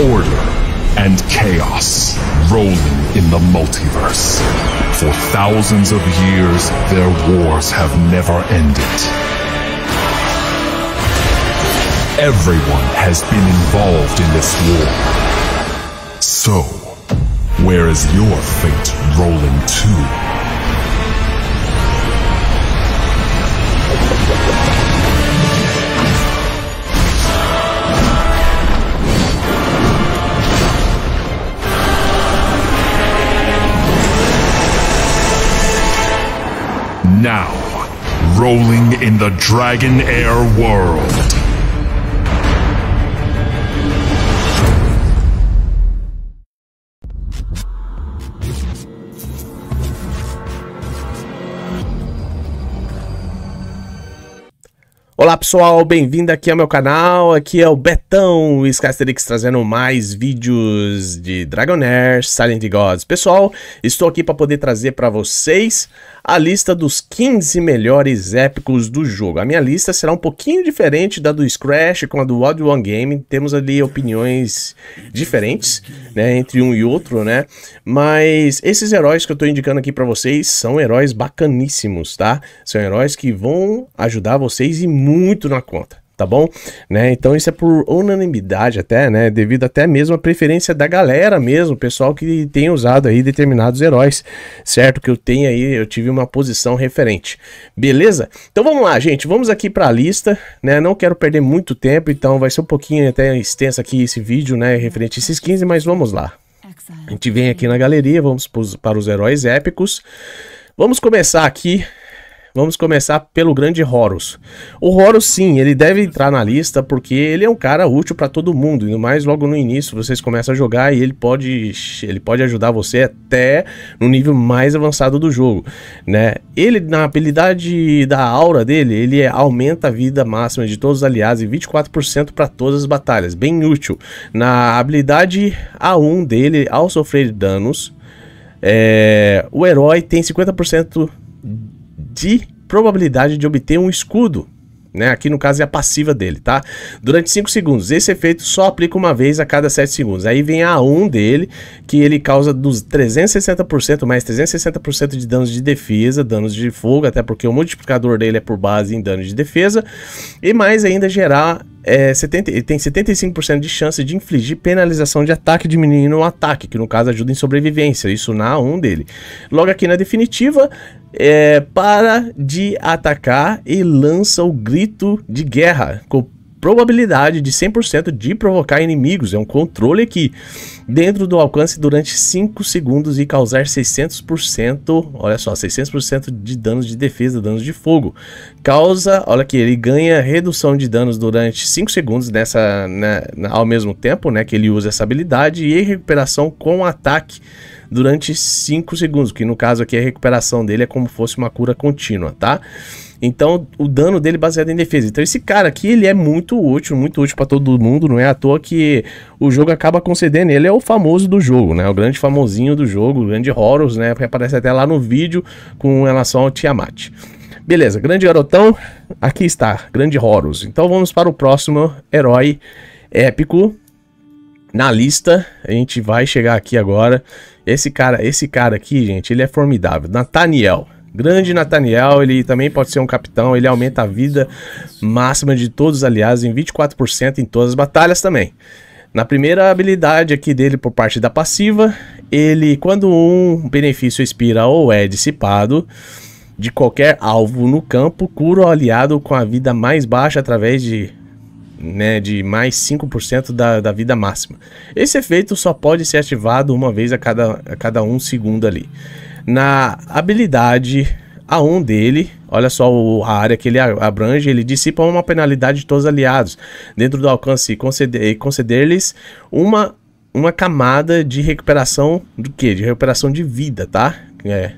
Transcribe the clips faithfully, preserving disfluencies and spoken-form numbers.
order and chaos rolling in the multiverse. For thousands of years, their wars have never ended. Everyone has been involved in this war. So, where is your fate rolling to? Now, rolling in the Dragonheir world. Olá pessoal, bem-vindo aqui ao meu canal, aqui é o Betão, o Skyasterix trazendo mais vídeos de Dragonheir: Silent Gods. Pessoal, estou aqui para poder trazer para vocês a lista dos quinze melhores épicos do jogo. A minha lista será um pouquinho diferente da do Scratch com a do Odd One Game, temos ali opiniões diferentes, né, entre um e outro, né, mas esses heróis que eu estou indicando aqui para vocês são heróis bacaníssimos, tá? São heróis que vão ajudar vocês e muito muito na conta, tá bom? Né? Então isso é por unanimidade até, né? Devido até mesmo à preferência da galera mesmo, pessoal que tem usado aí determinados heróis, certo? Que eu tenho aí, eu tive uma posição referente, beleza? Então vamos lá, gente, vamos aqui para a lista, né? Não quero perder muito tempo, então vai ser um pouquinho até extenso aqui esse vídeo, né? Referente a esses quinze, mas vamos lá. A gente vem aqui na galeria, vamos para os heróis épicos. Vamos começar aqui. Vamos começar pelo grande Horus. O Horus, sim, ele deve entrar na lista porque ele é um cara útil para todo mundo. E mais logo no início vocês começam a jogar e ele pode, ele pode ajudar você até no nível mais avançado do jogo, né? Ele, na habilidade da aura dele, ele aumenta a vida máxima de todos os aliados em vinte e quatro por cento para todas as batalhas. Bem útil. Na habilidade A um dele, ao sofrer danos, é, o herói tem cinquenta por cento de probabilidade de obter um escudo, né? Aqui no caso é a passiva dele, tá? Durante cinco segundos. Esse efeito só aplica uma vez a cada sete segundos. Aí vem a A um dele, que ele causa dos trezentos e sessenta por cento mais trezentos e sessenta por cento de danos de defesa, danos de fogo, até porque o multiplicador dele é por base em danos de defesa, e mais ainda gerar é, setenta, ele tem setenta e cinco por cento de chance de infligir penalização de ataque, diminuindo o ataque, que no caso ajuda em sobrevivência, isso na A um dele. Logo aqui na definitiva, É, para de atacar e lança o grito de guerra com probabilidade de cem por cento de provocar inimigos, é um controle aqui dentro do alcance durante cinco segundos e causar seiscentos por cento, olha só, seiscentos por cento de danos de defesa, danos de fogo. Causa, olha aqui, ele ganha redução de danos durante cinco segundos nessa, né, ao mesmo tempo, né, que ele usa essa habilidade, e recuperação com ataque durante cinco segundos, que no caso aqui a recuperação dele é como fosse uma cura contínua, tá? Então o dano dele baseado em defesa. Então esse cara aqui, ele é muito útil, muito útil para todo mundo, não é à toa que o jogo acaba concedendo. Ele é o famoso do jogo, né? O grande famosinho do jogo, o grande Horus, né? Porque aparece até lá no vídeo com relação ao Tiamat. Beleza, grande garotão, aqui está, grande Horus. Então vamos para o próximo herói épico na lista, a gente vai chegar aqui agora. Esse cara, esse cara aqui, gente, ele é formidável. Nathaniel. Grande Nathaniel, ele também pode ser um capitão, ele aumenta a vida máxima de todos os aliados em vinte e quatro por cento em todas as batalhas também. Na primeira habilidade aqui dele, por parte da passiva, ele, quando um benefício expira ou é dissipado de qualquer alvo no campo, cura o aliado com a vida mais baixa através de... né, de mais cinco por cento da, da vida máxima. Esse efeito só pode ser ativado uma vez a cada, a cada um segundo ali. Na habilidade A um dele, olha só o, a área que ele abrange, ele dissipa uma penalidade de todos os aliados dentro do alcance e conceder, conceder-lhes uma, uma camada de recuperação do que? De recuperação de vida, tá? É,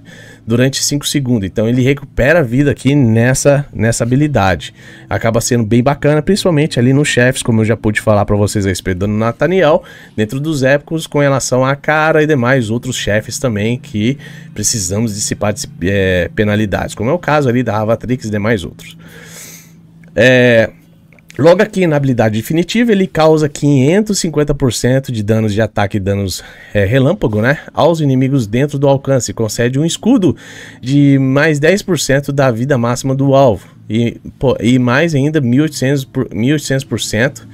durante cinco segundos. Então ele recupera a vida aqui nessa, nessa habilidade. Acaba sendo bem bacana, principalmente ali nos chefes, como eu já pude falar para vocês a respeito do Nathaniel, dentro dos épicos, com relação a cara e demais outros chefes também que precisamos dissipar é, penalidades, como é o caso ali da Ravatrix e demais outros. É, Logo aqui na habilidade definitiva, ele causa quinhentos e cinquenta por cento de danos de ataque e danos é, relâmpago, né, aos inimigos dentro do alcance. Concede um escudo de mais dez por cento da vida máxima do alvo e, pô, e mais ainda mil e oitocentos por cento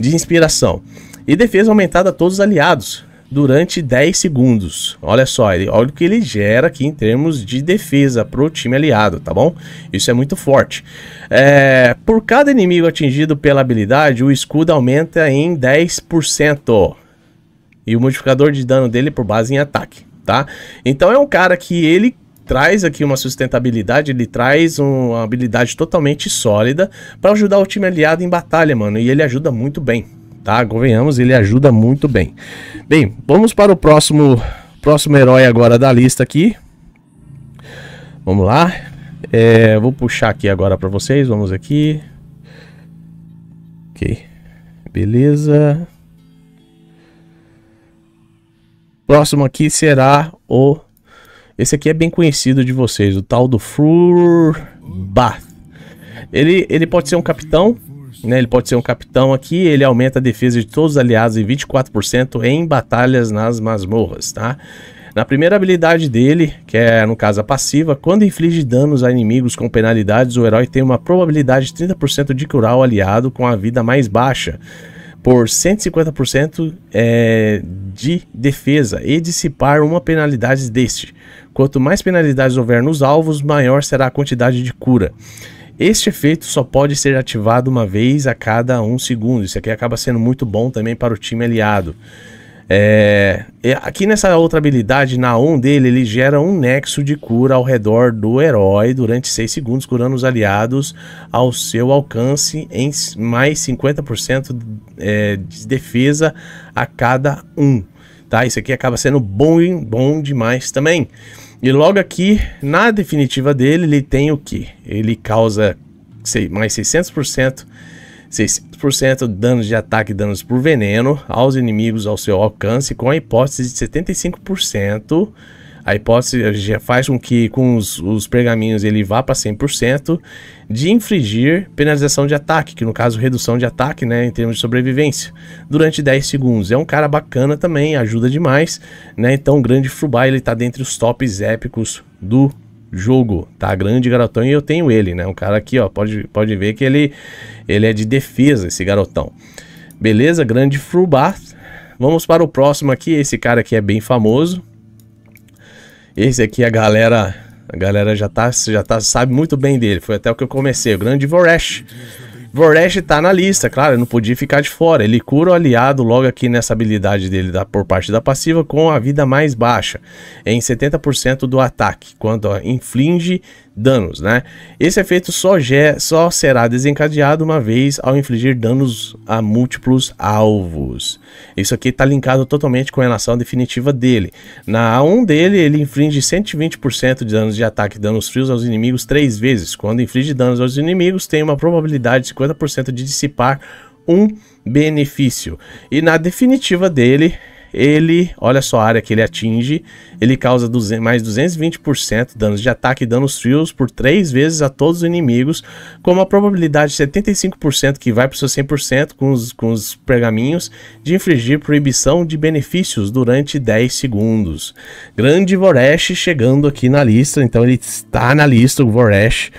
de inspiração. E defesa aumentada a todos os aliados durante dez segundos. Olha só, ele, olha o que ele gera aqui em termos de defesa para o time aliado, tá bom? Isso é muito forte. É, por cada inimigo atingido pela habilidade, o escudo aumenta em dez por cento. E o modificador de dano dele é por base em ataque, tá? Então é um cara que ele traz aqui uma sustentabilidade, ele traz uma habilidade totalmente sólida para ajudar o time aliado em batalha, mano. E ele ajuda muito bem. Tá, convenhamos, ele ajuda muito bem. Bem, vamos para o próximo próximo herói agora da lista aqui. Vamos lá. É, vou puxar aqui agora para vocês. Vamos aqui. Ok. Beleza. Próximo aqui será o... Esse aqui é bem conhecido de vocês. O tal do Furbar. Ele, ele pode ser um capitão. Né, ele pode ser um capitão aqui, ele aumenta a defesa de todos os aliados em vinte e quatro por cento em batalhas nas masmorras, tá? Na primeira habilidade dele, que é no caso a passiva, quando inflige danos a inimigos com penalidades, o herói tem uma probabilidade de trinta por cento de curar o aliado com a vida mais baixa, por cento e cinquenta por cento é, de defesa e dissipar uma penalidade deste. Quanto mais penalidades houver nos alvos, maior será a quantidade de cura. Este efeito só pode ser ativado uma vez a cada um segundo. Isso aqui acaba sendo muito bom também para o time aliado. É, aqui nessa outra habilidade, na on dele, ele gera um nexo de cura ao redor do herói durante seis segundos, curando os aliados ao seu alcance em mais cinquenta por cento é, de defesa a cada um. Tá? Isso aqui acaba sendo bom, bom demais também. E logo aqui, na definitiva dele, ele tem o que? Ele causa sei, mais seiscentos por cento, seiscentos por cento de danos de ataque e danos por veneno aos inimigos ao seu alcance, com a hipótese de setenta e cinco por cento. A hipótese já faz com que com os, os pergaminhos ele vá para cem por cento de infligir penalização de ataque, que no caso redução de ataque, né, em termos de sobrevivência, durante dez segundos. É um cara bacana também, ajuda demais, né? Então o grande Furbar, ele tá dentre os tops épicos do jogo, tá? Grande garotão, e eu tenho ele, né? Um cara aqui, ó, pode, pode ver que ele, ele é de defesa, esse garotão. Beleza, grande Furbar. Vamos para o próximo aqui, esse cara aqui é bem famoso. Esse aqui a galera, a galera já, tá, já tá, sabe muito bem dele, foi até o que eu comecei, o grande Voresh. Voresh tá na lista, claro, não podia ficar de fora, ele cura o aliado logo aqui nessa habilidade dele da, por parte da passiva com a vida mais baixa, em setenta por cento do ataque, quando ó, inflige danos, né? Esse efeito só, só será desencadeado uma vez ao infligir danos a múltiplos alvos. Isso aqui está linkado totalmente com a relação definitiva dele. Na A um dele, ele inflige cento e vinte por cento de danos de ataque e danos frios aos inimigos três vezes. Quando inflige danos aos inimigos, tem uma probabilidade de cinquenta por cento de dissipar um benefício. E na definitiva dele... Ele, olha só a área que ele atinge, ele causa mais duzentos e vinte por cento danos de ataque e danos frios por três vezes a todos os inimigos, com uma probabilidade de setenta e cinco por cento, que vai para o seu cem por cento com os, com os pergaminhos, de infligir proibição de benefícios durante dez segundos. Grande Voresh chegando aqui na lista, então ele está na lista, o Voresh,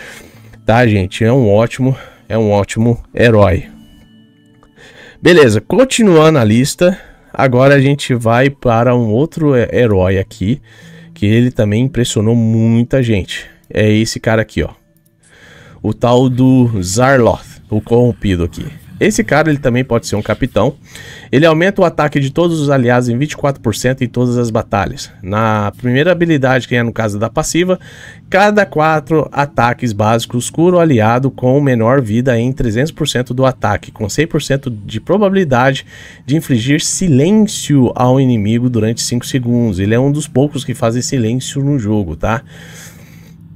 tá, gente? É um ótimo, é um ótimo herói. Beleza, continuando a lista... Agora a gente vai para um outro herói aqui, que ele também impressionou muita gente. É esse cara aqui, ó. O tal do Zarloth, o corrompido aqui. Esse cara, ele também pode ser um capitão. Ele aumenta o ataque de todos os aliados em vinte e quatro por cento em todas as batalhas. Na primeira habilidade, que é no caso da passiva, cada quatro ataques básicos cura o aliado com menor vida em trezentos por cento do ataque, com cem por cento de probabilidade de infligir silêncio ao inimigo durante cinco segundos. Ele é um dos poucos que fazem silêncio no jogo, tá?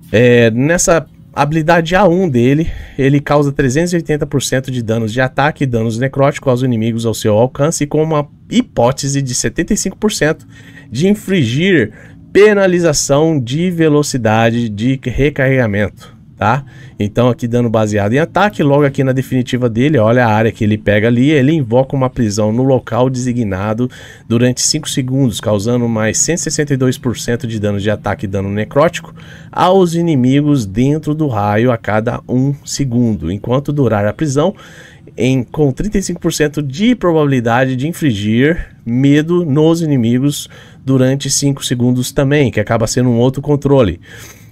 É, nessa... A habilidade A um dele, ele causa trezentos e oitenta por cento de danos de ataque e danos necróticos aos inimigos ao seu alcance, com uma hipótese de setenta e cinco por cento de infligir penalização de velocidade de recarregamento. tá? Então aqui dano baseado em ataque, logo aqui na definitiva dele, olha a área que ele pega ali, ele invoca uma prisão no local designado durante cinco segundos, causando mais cento e sessenta e dois por cento de dano de ataque e dano necrótico aos inimigos dentro do raio a cada um segundo, enquanto durar a prisão, em, com trinta e cinco por cento de probabilidade de infligir medo nos inimigos durante cinco segundos também, que acaba sendo um outro controle.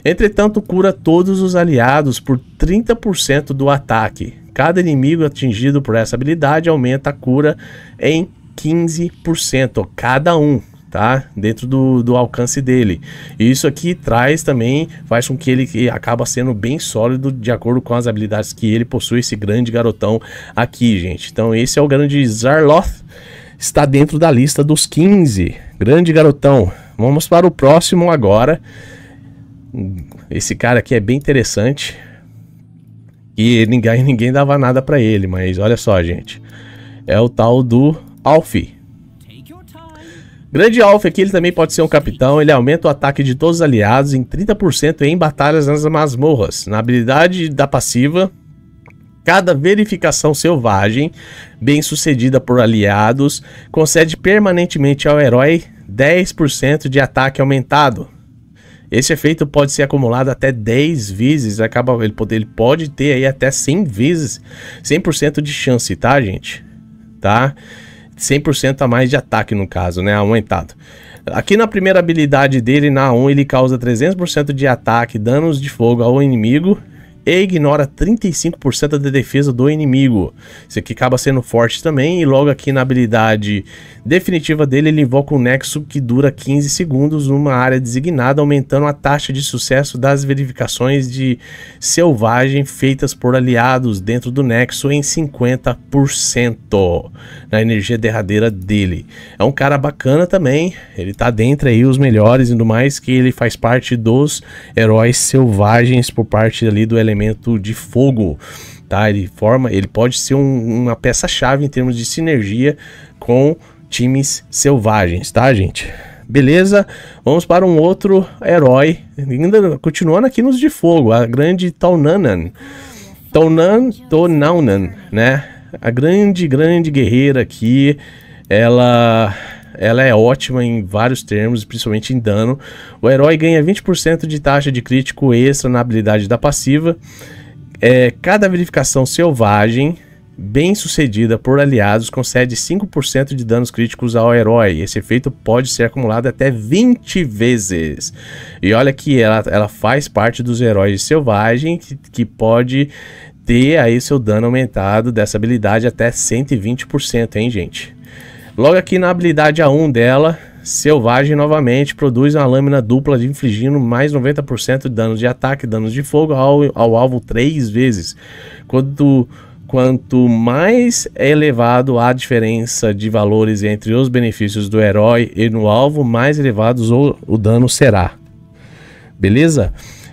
Entretanto, cura todos os aliados por trinta por cento do ataque. Cada inimigo atingido por essa habilidade aumenta a cura em quinze por cento cada um, tá? Dentro do, do alcance dele. E isso aqui traz também, faz com que ele que acaba sendo bem sólido de acordo com as habilidades que ele possui, esse grande garotão aqui, gente. Então esse é o grande Zarloth, está dentro da lista dos quinze. Grande garotão. Vamos para o próximo agora. Esse cara aqui é bem interessante e ninguém, ninguém dava nada pra ele, mas olha só, gente, é o tal do Alfi. Grande Alfi aqui, ele também pode ser um capitão, ele aumenta o ataque de todos os aliados em trinta por cento em batalhas nas masmorras. Na habilidade da passiva, cada verificação selvagem bem sucedida por aliados concede permanentemente ao herói dez por cento de ataque aumentado. Esse efeito pode ser acumulado até dez vezes, acaba, ele, pode, ele pode ter aí até cem vezes, cem por cento de chance, tá, gente? Tá? cem por cento a mais de ataque no caso, né? Aumentado. Aqui na primeira habilidade dele, na um, ele causa trezentos por cento de ataque, danos de fogo ao inimigo e ignora trinta e cinco por cento da defesa do inimigo. Isso aqui acaba sendo forte também. E logo aqui na habilidade definitiva dele, ele invoca um nexo que dura quinze segundos numa área designada, aumentando a taxa de sucesso das verificações de selvagem feitas por aliados dentro do nexo em cinquenta por cento na energia derradeira dele. É um cara bacana também, ele tá dentro aí os melhores e do mais, que ele faz parte dos heróis selvagens por parte ali do elemento elemento de fogo, tá? Ele forma, ele pode ser um, uma peça-chave em termos de sinergia com times selvagens, tá, gente? Beleza? Vamos para um outro herói, ainda continuando aqui nos de fogo, a grande Tonanan, Tonan, Tonanan, né? A grande, grande guerreira aqui, ela... Ela é ótima em vários termos, principalmente em dano. O herói ganha vinte por cento de taxa de crítico extra na habilidade da passiva. É, cada verificação selvagem bem sucedida por aliados concede cinco por cento de danos críticos ao herói. Esse efeito pode ser acumulado até vinte vezes. E olha que ela, ela faz parte dos heróis selvagens que, que pode ter aí seu dano aumentado dessa habilidade até cento e vinte por cento, hein, gente? Logo aqui na habilidade A um dela, selvagem novamente, produz uma lâmina dupla de infligindo mais noventa por cento de danos de ataque e danos de fogo ao, ao alvo três vezes. Quanto, quanto mais é elevado a diferença de valores entre os benefícios do herói e no alvo, mais elevados o, o dano será. Beleza?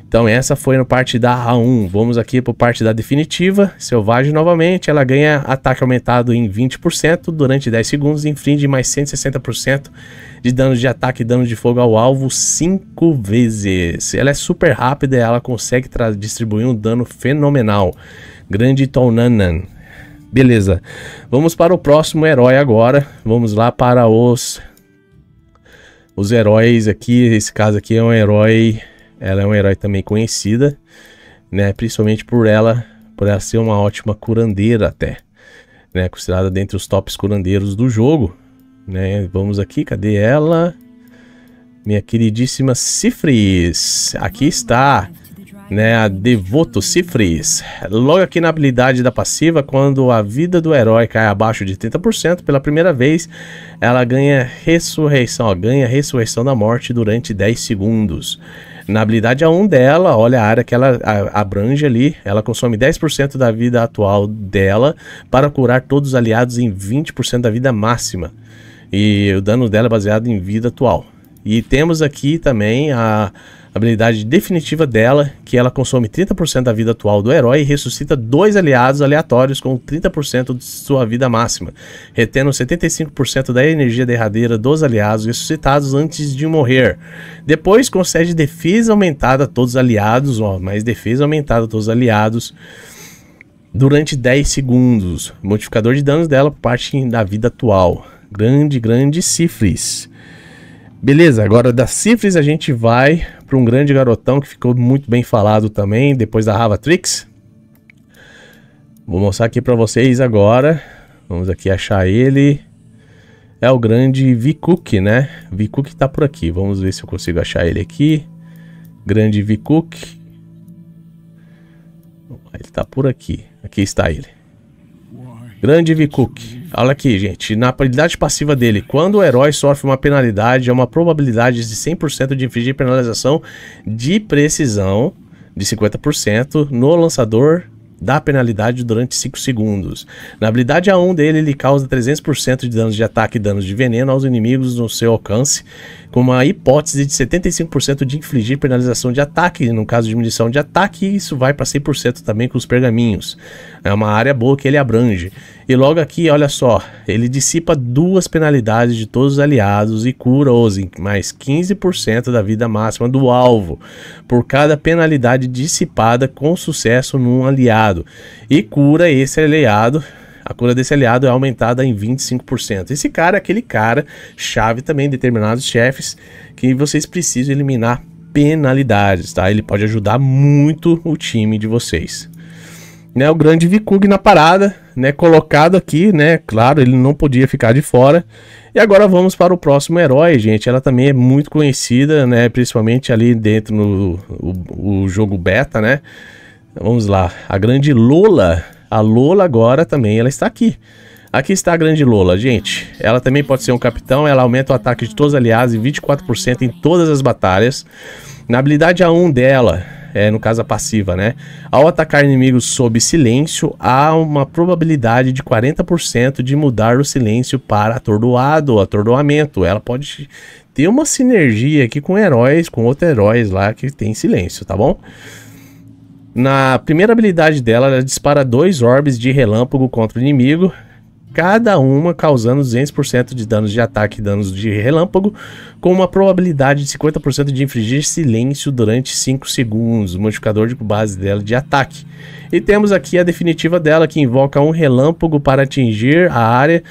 Então essa foi na parte da A um, vamos aqui para a parte da definitiva. Selvagem novamente, ela ganha ataque aumentado em vinte por cento durante dez segundos e inflige mais cento e sessenta por cento de danos de ataque e danos de fogo ao alvo cinco vezes. Ela é super rápida e ela consegue distribuir um dano fenomenal. Grande Tonanan. Beleza, vamos para o próximo herói agora, vamos lá para os, os heróis aqui, esse caso aqui é um herói... Ela é um herói também conhecida, né? Principalmente por ela, por ela ser uma ótima curandeira até, né? Considerada dentre os tops curandeiros do jogo, né? Vamos aqui, cadê ela? Minha queridíssima Cifris, aqui está, né? A devoto Cifris. Logo aqui na habilidade da passiva, quando a vida do herói cai abaixo de trinta por cento pela primeira vez, ela ganha ressurreição, ó, ganha ressurreição da morte durante dez segundos. Na habilidade A um dela, olha a área que ela abrange ali, ela consome dez por cento da vida atual dela para curar todos os aliados em vinte por cento da vida máxima. E o dano dela é baseado em vida atual. E temos aqui também a habilidade definitiva dela, que ela consome trinta por cento da vida atual do herói e ressuscita dois aliados aleatórios com trinta por cento de sua vida máxima, retendo setenta e cinco por cento da energia derradeira dos aliados ressuscitados antes de morrer. Depois concede defesa aumentada a todos os aliados, ó, mais defesa aumentada a todos os aliados durante dez segundos. Modificador de danos dela por parte da vida atual. Grande, grande Cifris. Beleza, agora da Cifris a gente vai para um grande garotão que ficou muito bem falado também, depois da Ravatrix. Vou mostrar aqui para vocês agora. Vamos aqui achar ele. É o grande Vicook, né? Vicook tá por aqui. Vamos ver se eu consigo achar ele aqui. Grande Vicook. Ele tá por aqui. Aqui está ele. Grande Vicook. Olha aqui, gente. Na habilidade passiva dele, quando o herói sofre uma penalidade, é uma probabilidade de cem por cento de infligir penalização de precisão de cinquenta por cento no lançador da penalidade durante cinco segundos. Na habilidade A um dele, ele causa trezentos por cento de danos de ataque e danos de veneno aos inimigos no seu alcance, com uma hipótese de setenta e cinco por cento de infligir penalização de ataque, no caso de diminuição de ataque, isso vai para cem por cento também com os pergaminhos. É uma área boa que ele abrange. E logo aqui, olha só, ele dissipa duas penalidades de todos os aliados e cura-os em mais quinze por cento da vida máxima do alvo, por cada penalidade dissipada com sucesso num aliado. E cura esse aliado, a cura desse aliado é aumentada em vinte e cinco por cento. Esse cara é aquele cara chave também, determinados chefes que vocês precisam eliminar penalidades, tá? Ele pode ajudar muito o time de vocês, né? O grande Vicook na parada, né? Colocado aqui, né? Claro, ele não podia ficar de fora. E agora vamos para o próximo herói, gente. Ela também é muito conhecida, né? Principalmente ali dentro no o, o jogo beta, né? Vamos lá, a grande Lola, a Lola agora também, ela está aqui. Aqui está a grande Lola, gente. Ela também pode ser um capitão, ela aumenta o ataque de todos os aliados em vinte e quatro por cento em todas as batalhas. Na habilidade A um dela, é, no caso a passiva, né? Ao atacar inimigos sob silêncio, há uma probabilidade de quarenta por cento de mudar o silêncio para atordoado ou atordoamento. Ela pode ter uma sinergia aqui com heróis, com outros heróis lá que tem silêncio, tá bom? Na primeira habilidade dela, ela dispara dois orbes de relâmpago contra o inimigo, cada uma causando duzentos por cento de danos de ataque e danos de relâmpago, com uma probabilidade de cinquenta por cento de infligir silêncio durante cinco segundos, o modificador de base dela de ataque. E temos aqui a definitiva dela, que invoca um relâmpago para atingir a área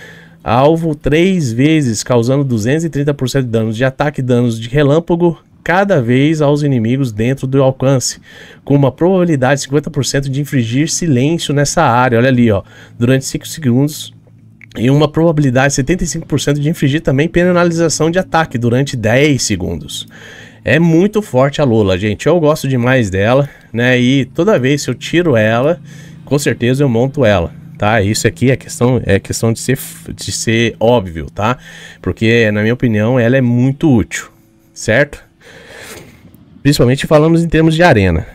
alvo três vezes, causando duzentos e trinta por cento de danos de ataque e danos de relâmpago, cada vez aos inimigos dentro do alcance, com uma probabilidade de cinquenta por cento de infligir silêncio nessa área, olha ali, ó, durante cinco segundos, e uma probabilidade de setenta e cinco por cento de infligir também penalização de ataque durante dez segundos. É muito forte a Lola, gente, eu gosto demais dela, né, e toda vez que eu tiro ela, com certeza eu monto ela. Tá, isso aqui é questão, é questão de ser, de ser óbvio, tá, porque na minha opinião ela é muito útil, certo? Principalmente falamos em termos de arena.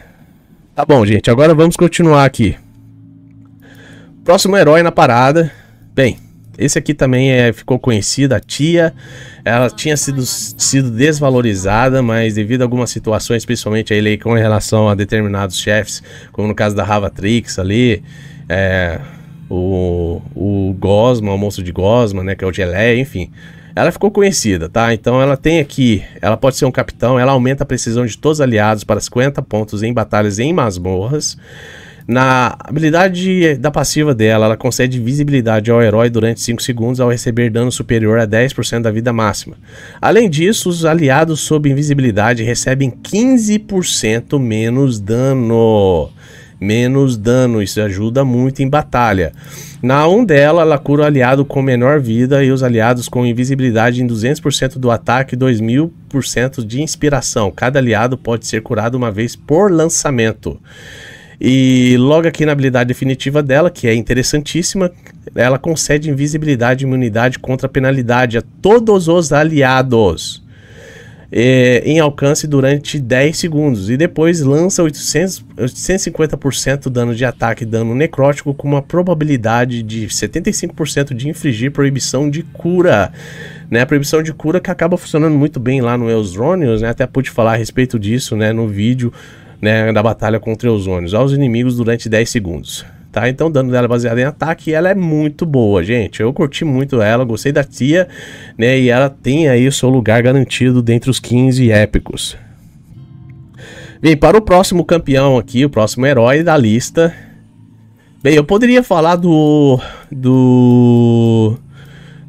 Tá bom, gente, agora vamos continuar aqui. Próximo herói na parada. Bem, esse aqui também é, ficou conhecido, a Tia. Ela tinha sido, sido desvalorizada, mas devido a algumas situações, principalmente aí com relação a determinados chefes, como no caso da Ravatrix ali, é, o, o Gosma, o monstro de Gosma, né, que é o Gelé, enfim... Ela ficou conhecida, tá? Então ela tem aqui, ela pode ser um capitão, ela aumenta a precisão de todos os aliados para cinquenta pontos em batalhas em masmorras. Na habilidade da passiva dela, ela concede visibilidade ao herói durante cinco segundos ao receber dano superior a dez por cento da vida máxima. Além disso, os aliados sob invisibilidade recebem quinze por cento menos dano. Menos dano, isso ajuda muito em batalha. Na um dela, ela cura o aliado com menor vida e os aliados com invisibilidade em duzentos por cento do ataque e dois mil por cento de inspiração. Cada aliado pode ser curado uma vez por lançamento. E logo aqui na habilidade definitiva dela, que é interessantíssima, ela concede invisibilidade e imunidade contra a penalidade a todos os aliados. É, em alcance durante dez segundos e depois lança oitocentos, oitocentos e cinquenta por cento dano de ataque e dano necrótico com uma probabilidade de setenta e cinco por cento de infligir proibição de cura né? A proibição de cura que acaba funcionando muito bem lá no Eusônios, né? Até pude falar a respeito disso, né? No vídeo, né? Da batalha contra Eusônios. Aos inimigos durante dez segundos. Tá? Então, o dano dela baseado em ataque, ela é muito boa, gente. Eu curti muito ela, gostei da tia, né? E ela tem aí o seu lugar garantido dentre os quinze épicos. Bem, para o próximo campeão aqui, o próximo herói da lista... Bem, eu poderia falar do... do...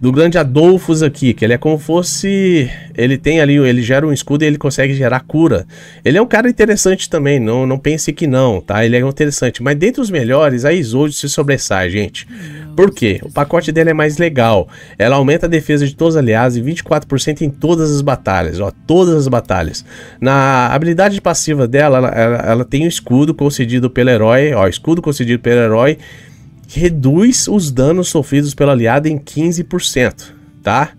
do grande Adolphus aqui, que ele é como fosse... Ele tem ali, ele gera um escudo e ele consegue gerar cura. Ele é um cara interessante também, não, não pense que não, tá? Ele é interessante, mas dentre os melhores, a Isolde se sobressai, gente. Por quê? O pacote dele é mais legal. Ela aumenta a defesa de todos os aliados em vinte e quatro por cento em todas as batalhas, ó, todas as batalhas. Na habilidade passiva dela, ela, ela, ela tem um escudo concedido pelo herói, ó, escudo concedido pelo herói, reduz os danos sofridos pelo aliado em quinze por cento, tá?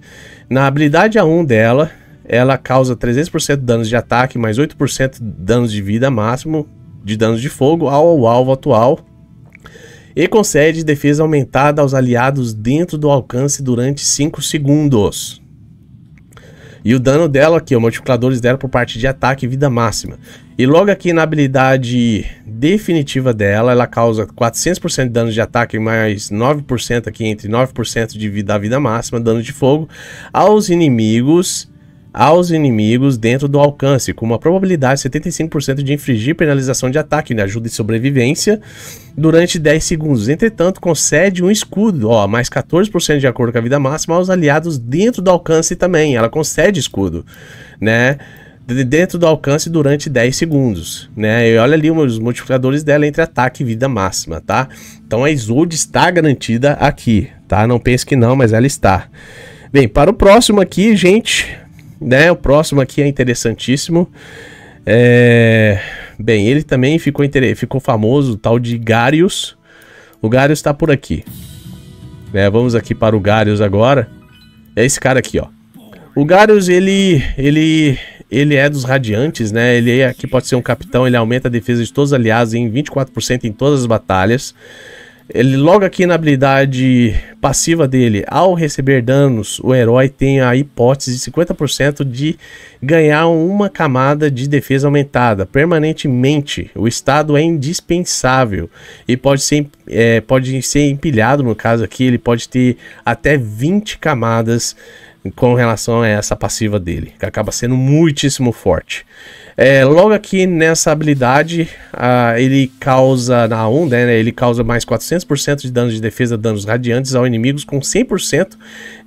Na habilidade A um dela, ela causa trezentos por cento de danos de ataque, mais oito por cento de danos de vida máximo, de danos de fogo ao alvo atual, e concede defesa aumentada aos aliados dentro do alcance durante cinco segundos. E o dano dela aqui, o multiplicadores dela por parte de ataque e vida máxima. E logo aqui na habilidade definitiva dela, ela causa quatrocentos por cento de dano de ataque, mais nove por cento aqui, entre nove por cento de vida, da vida máxima, dano de fogo, aos inimigos, aos inimigos dentro do alcance, com uma probabilidade de setenta e cinco por cento de infligir penalização de ataque, né, ajuda e sobrevivência, durante dez segundos. Entretanto, concede um escudo, ó, mais quatorze por cento de acordo com a vida máxima aos aliados dentro do alcance também. Ela concede escudo, né? Dentro do alcance durante dez segundos, né? E olha ali os multiplicadores dela entre ataque e vida máxima, tá? Então a Isolde está garantida aqui, tá? Não pense que não, mas ela está. Bem, para o próximo aqui, gente, né? O próximo aqui é interessantíssimo. É... Bem, ele também ficou, inter... ficou famoso, o tal de Garius. O Garius tá por aqui. É, vamos aqui para o Garius agora. É esse cara aqui, ó. O Garius, ele... ele... Ele é dos radiantes, né? Ele é, aqui pode ser um capitão, ele aumenta a defesa de todos os aliados em vinte e quatro por cento em todas as batalhas. Ele logo aqui na habilidade passiva dele, ao receber danos, o herói tem a hipótese de cinquenta por cento de ganhar uma camada de defesa aumentada permanentemente. O estado é indispensável e pode ser, é, pode ser empilhado, no caso aqui, ele pode ter até vinte camadas com relação a essa passiva dele, que acaba sendo muitíssimo forte. É, logo aqui nessa habilidade, uh, ele causa, na A um, né, ele causa mais quatrocentos por cento de danos de defesa, danos radiantes aos inimigos, com cem por cento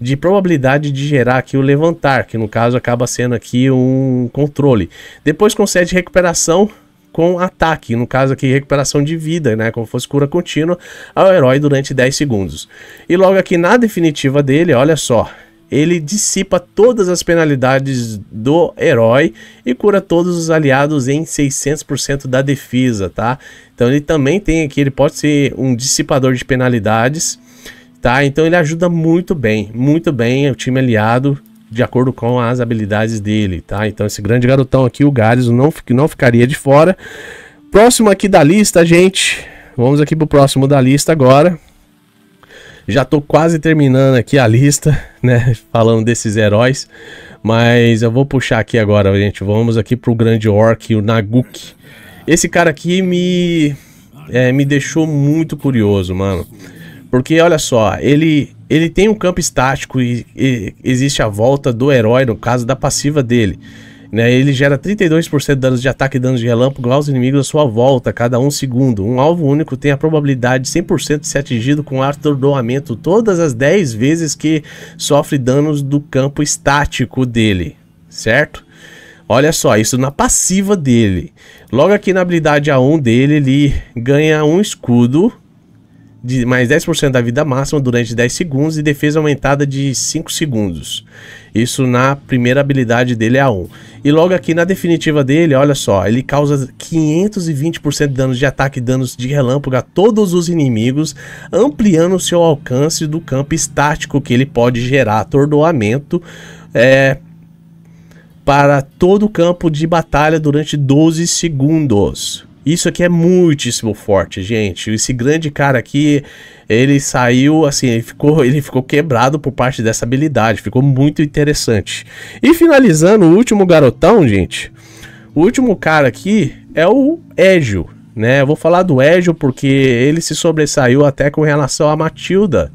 de probabilidade de gerar aqui o levantar, que no caso acaba sendo aqui um controle. Depois concede recuperação com ataque, no caso aqui recuperação de vida, né, como fosse cura contínua, ao herói durante dez segundos. E logo aqui na definitiva dele, olha só, ele dissipa todas as penalidades do herói e cura todos os aliados em seiscentos por cento da defesa, tá? Então ele também tem aqui, ele pode ser um dissipador de penalidades, tá? Então ele ajuda muito bem, muito bem o time aliado de acordo com as habilidades dele, tá? Então esse grande garotão aqui, o Garius, não, não ficaria de fora. Próximo aqui da lista, gente, vamos aqui pro próximo da lista agora. Já tô quase terminando aqui a lista, né, falando desses heróis, mas eu vou puxar aqui agora, gente, vamos aqui pro grande orc, o Naguki. Esse cara aqui me, é, me deixou muito curioso, mano, porque olha só, ele, ele tem um campo estático e, e existe a volta do herói, no caso da passiva dele. Né, ele gera trinta e dois por cento de danos de ataque e danos de relâmpago aos inimigos à sua volta, cada um segundo. Um alvo único tem a probabilidade de cem por cento de ser atingido com atordoamento todas as dez vezes que sofre danos do campo estático dele, certo? Olha só, isso na passiva dele. Logo aqui na habilidade A um dele, ele ganha um escudo de mais dez por cento da vida máxima durante dez segundos e defesa aumentada de cinco segundos. Isso na primeira habilidade dele é A um. E logo aqui na definitiva dele, olha só, ele causa quinhentos e vinte por cento de danos de ataque e danos de relâmpago a todos os inimigos, ampliando o seu alcance do campo estático, que ele pode gerar atordoamento é, para todo o campo de batalha durante doze segundos. Isso aqui é muitíssimo forte, gente. Esse grande cara aqui, ele saiu, assim, ele ficou, ele ficou quebrado por parte dessa habilidade. Ficou muito interessante. E finalizando, o último garotão, gente. O último cara aqui é o Égio, né? Eu vou falar do Égio porque ele se sobressaiu até com relação a Matilda.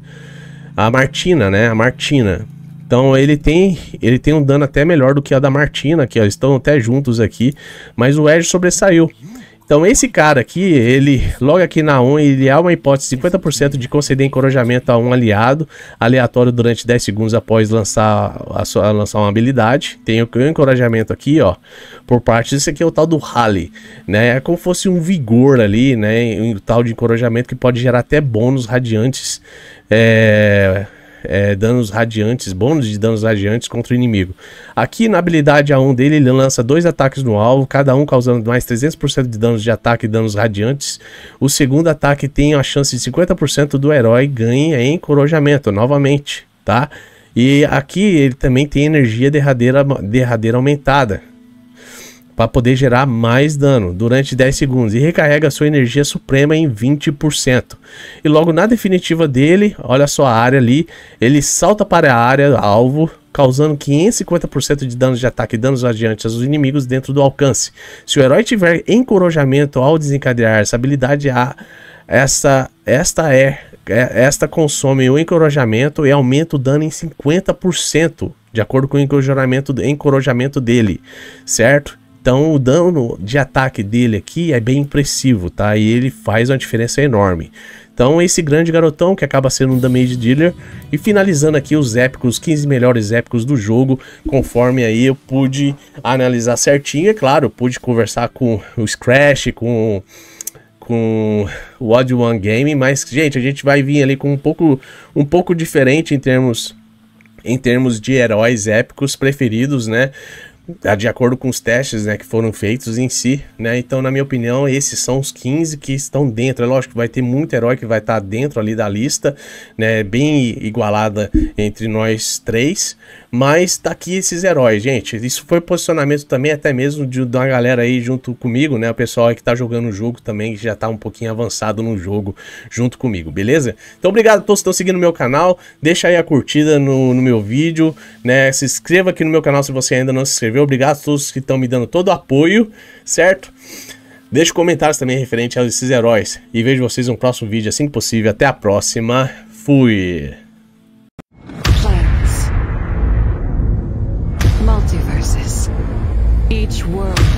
A Martina, né? A Martina. Então ele tem, ele tem um dano até melhor do que a da Martina, que ó, estão até juntos aqui, mas o Égio sobressaiu. Então esse cara aqui, ele logo aqui na ON, ele há uma hipótese de cinquenta por cento de conceder encorajamento a um aliado aleatório durante dez segundos após lançar, a sua, lançar uma habilidade. Tem o encorajamento aqui, ó, por parte, isso aqui é o tal do rally, né? É como se fosse um vigor ali, né? Um tal de encorajamento que pode gerar até bônus radiantes, é... É, danos radiantes, bônus de danos radiantes contra o inimigo. Aqui na habilidade A um dele, ele lança dois ataques no alvo, cada um causando mais trezentos por cento de danos de ataque e danos radiantes. O segundo ataque tem a chance de cinquenta por cento do herói ganha em encorajamento, novamente, tá? E aqui ele também tem energia derradeira, derradeira aumentada, para poder gerar mais dano durante dez segundos. E recarrega sua energia suprema em vinte por cento. E logo na definitiva dele, olha só a área ali, ele salta para a área alvo, causando quinhentos e cinquenta por cento de danos de ataque e danos radiantes aos inimigos dentro do alcance. Se o herói tiver encorajamento ao desencadear essa habilidade A, esta, esta, é, esta consome o encorajamento e aumenta o dano em cinquenta por cento, de acordo com o encorajamento, encorajamento dele, certo? Então o dano de ataque dele aqui é bem impressivo, tá? E ele faz uma diferença enorme. Então esse grande garotão que acaba sendo um damage dealer. E finalizando aqui os épicos, quinze melhores épicos do jogo, conforme aí eu pude analisar certinho. É claro, eu pude conversar com o Scratch, com... com o Odd One Game. Mas, gente, a gente vai vir ali com um pouco, um pouco diferente em termos, em termos de heróis épicos preferidos, né? De acordo com os testes, né, que foram feitos em si, né? Então, na minha opinião, esses são os quinze que estão dentro. É lógico que vai ter muito herói que vai estar dentro ali da lista, né? Bem igualada entre nós três. Mas tá aqui esses heróis, gente. Isso foi posicionamento também até mesmo de, de uma galera aí junto comigo, né? O pessoal aí que tá jogando o jogo também, que já tá um pouquinho avançado no jogo junto comigo, beleza? Então, obrigado a todos que estão seguindo o meu canal. Deixa aí a curtida no, no meu vídeo, né? Se inscreva aqui no meu canal se você ainda não se inscreveu. Obrigado a todos que estão me dando todo o apoio, certo? Deixe comentários também referente a esses heróis. E vejo vocês no próximo vídeo assim que possível. Até a próxima. Fui! Plans. Multiverses. Each world.